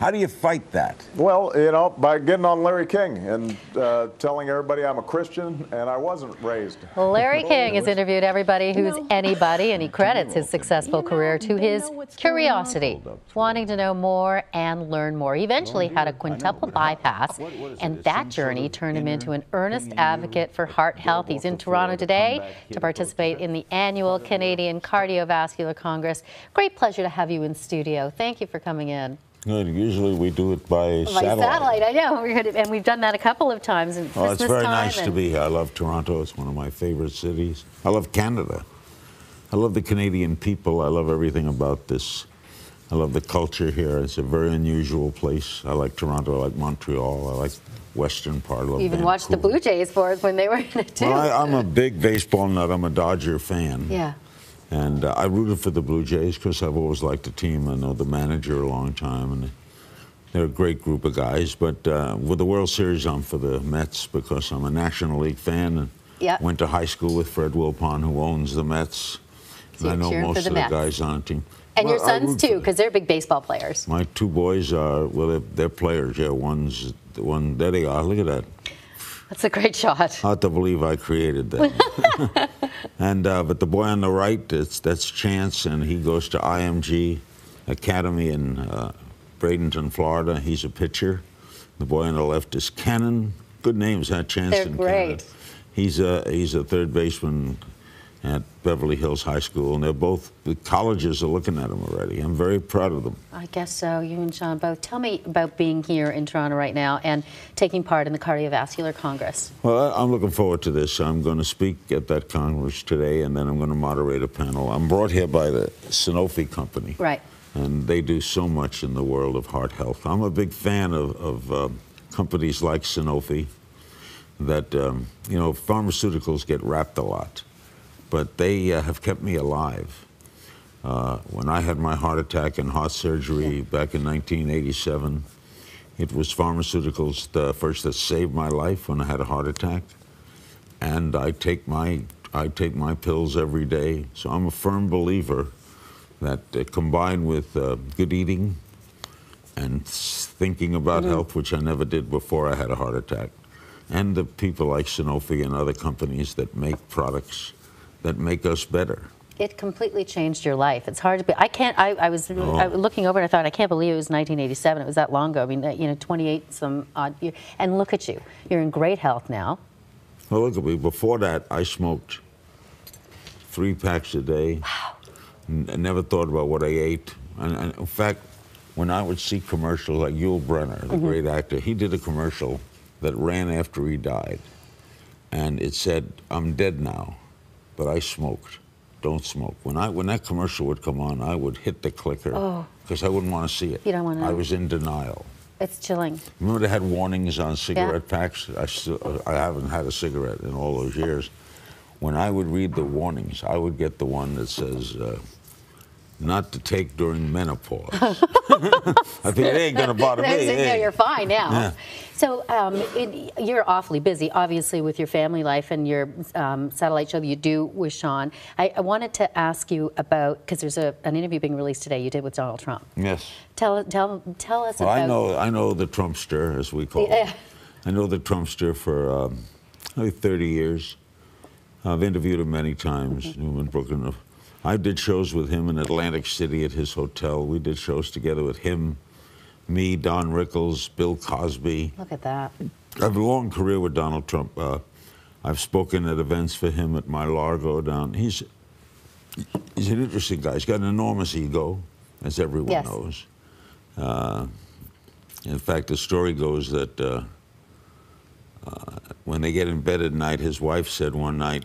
How do you fight that? Well, you know, by getting on Larry King and telling everybody I'm a Christian and I wasn't raised. Larry King has interviewed everybody who's anybody, and he credits his successful career to his curiosity, wanting to know more and learn more. He eventually had a quintuple bypass, and that journey turned him into an earnest advocate for heart health. He's in Toronto today to participate in the annual Canadian Cardiovascular Congress. Great pleasure to have you in studio. Thank you for coming in. Good. Usually we do it by satellite. I know, and we've done that a couple of times. And well, it's very nice to be here. I love Toronto. It's one of my favorite cities. I love Canada. I love the Canadian people. I love everything about this. I love the culture here. It's a very unusual place. I like Toronto. I like Montreal. I like western part of it. Even watched the Blue Jays for us when they were in it, too. Well, I'm a big baseball nut. I'm a Dodger fan. Yeah. And I rooted for the Blue Jays because I've always liked the team. I know the manager a long time, and they're a great group of guys. But with the World Series, I'm for the Mets because I'm a National League fan. And went to high school with Fred Wilpon, who owns the Mets. So and I know most of the guys on the team. And well, your sons, too, because they're big baseball players. My two boys are, well, they're players. Yeah, one, there they are. Look at that. That's a great shot. Hard to believe I created that. And but the boy on the right, that's Chance, and he goes to IMG Academy in Bradenton, Florida. He's a pitcher. The boy on the left is Cannon. Good names, huh? Chance and Cannon. He's a third baseman at Beverly Hills High School, and they're both, the colleges are looking at them already. I'm very proud of them. I guess so. You and Sean both. Tell me about being here in Toronto right now and taking part in the Cardiovascular Congress. Well, I'm looking forward to this. I'm going to speak at that Congress today, and then I'm going to moderate a panel. I'm brought here by the Sanofi company. Right. And they do so much in the world of heart health. I'm a big fan of companies like Sanofi that, you know, pharmaceuticals get wrapped a lot. But they have kept me alive. When I had my heart attack and heart surgery back in 1987, it was pharmaceuticals that saved my life when I had a heart attack. And I take my pills every day. So I'm a firm believer that combined with good eating and thinking about health, which I never did before I had a heart attack, and the people like Sanofi and other companies that make products that make us better. It completely changed your life. It's hard to be. I can't. I was looking over and I thought, I can't believe it was 1987. It was that long ago. I mean, you know, 28 some odd years. And look at you. You're in great health now. Well, look at me. Before that, I smoked 3 packs a day. Wow. I never thought about what I ate. And in fact, when I would see commercials like Yule Brenner, the great actor, he did a commercial that ran after he died, and it said, "I'm dead now, but I smoked. Don't smoke." When that commercial would come on, I would hit the clicker because I wouldn't want to see it. You don't want to. I was in denial. It's chilling. Remember they had warnings on cigarette packs? I haven't had a cigarette in all those years. When I would read the warnings, I would get the one that says, not to take during menopause. I think it ain't going to bother me. No, you're fine now. Yeah. So you're awfully busy, obviously, with your family life and your satellite show that you do with Sean. I wanted to ask you about, because there's an interview being released today you did with Donald Trump. Yes. Tell us about... I know the Trumpster, as we call it. I know the Trumpster for maybe 30 years. I've interviewed him many times, Newman, Brooklyn. I did shows with him in Atlantic City at his hotel. We did shows together with him, me, Don Rickles, Bill Cosby. Look at that. I have a long career with Donald Trump. I've spoken at events for him at Mar-a-Lago down. He's an interesting guy. He's got an enormous ego, as everyone knows. In fact, the story goes that when they get in bed at night, his wife said one night,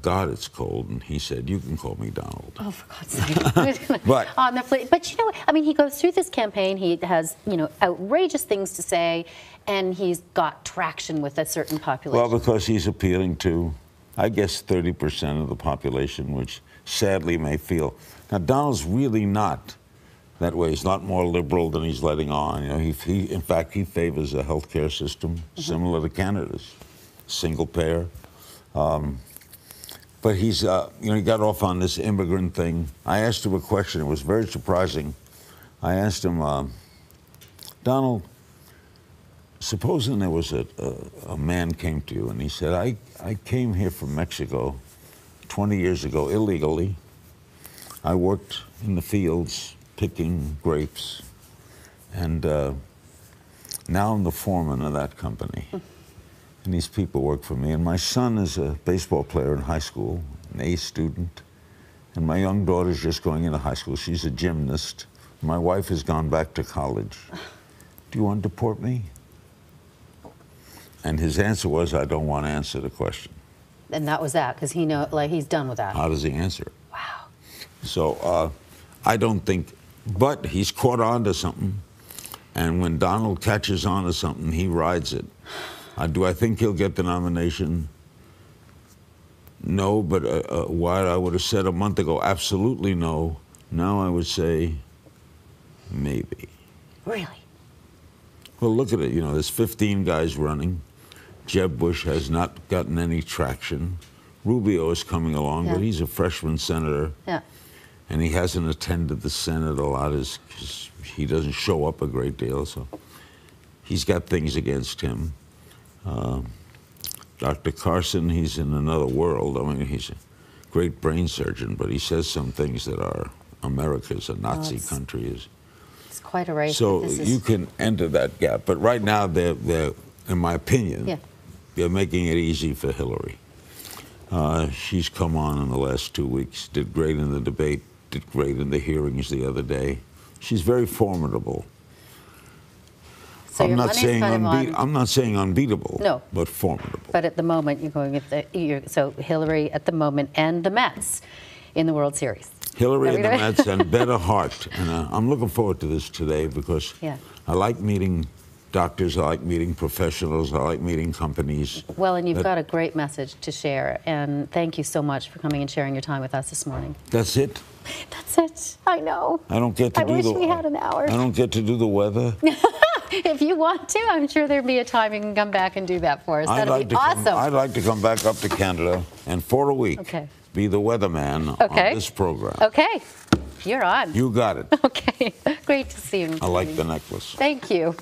"God, it's cold," and he said, "You can call me Donald." Oh, for God's sake! On the plate, but you know, I mean, he goes through this campaign. He has, you know, outrageous things to say, and he's got traction with a certain population. Well, because he's appealing to, I guess, 30% of the population, which sadly may feel. Now, Donald's really not that way. He's not more liberal than he's letting on. You know, in fact, he favors a healthcare system similar to Canada's, single payer. But he's, you know, he got off on this immigrant thing. I asked him a question. It was very surprising. I asked him, Donald, supposing there was a man came to you and he said, I came here from Mexico 20 years ago illegally. I worked in the fields picking grapes, and now I'm the foreman of that company. And these people work for me. And my son is a baseball player in high school, an A student. And my young daughter's just going into high school. She's a gymnast. My wife has gone back to college. Do you want to deport me? And his answer was, I don't want to answer the question. And that was that, because he know, like, he's done with that. How does he answer it? Wow. So I don't think, but he's caught on to something. And when Donald catches on to something, he rides it. Do I think he'll get the nomination? No, but what I would have said a month ago, absolutely no. Now I would say, maybe. Really? Well, look at it. You know, there's 15 guys running. Jeb Bush has not gotten any traction. Rubio is coming along, yeah, but he's a freshman senator. Yeah. And he hasn't attended the Senate a lot, because he doesn't show up a great deal. So he's got things against him. Dr. Carson, he's in another world. I mean, he's a great brain surgeon, but he says some things that are America's a Nazi country. It's quite a race. So you can enter that gap. But right now, they're in my opinion, yeah, they're making it easy for Hillary. She's come on in the last 2 weeks, did great in the debate, did great in the hearings the other day. She's very formidable. So I'm not saying unbeatable, no, but formidable. But at the moment, you're going at so Hillary at the moment and the Mets in the World Series. Hillary and the Mets and Better Heart. And I'm looking forward to this today, because yeah, I like meeting doctors, I like meeting professionals, I like meeting companies. Well, and you've got a great message to share. And thank you so much for coming and sharing your time with us this morning. That's it. That's it. I know. I don't get to do the weather. I wish we had an hour. I don't get to do the weather. If you want to, I'm sure there'd be a time you can come back and do that for us. That'd be awesome. I'd like to come back up to Canada and for a week be the weatherman on this program. Okay. You're on. You got it. Okay. Great to see you. I like the necklace. Thank you.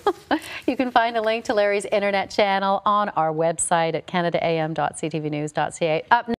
You can find a link to Larry's internet channel on our website at canadaam.ctvnews.ca. Up next.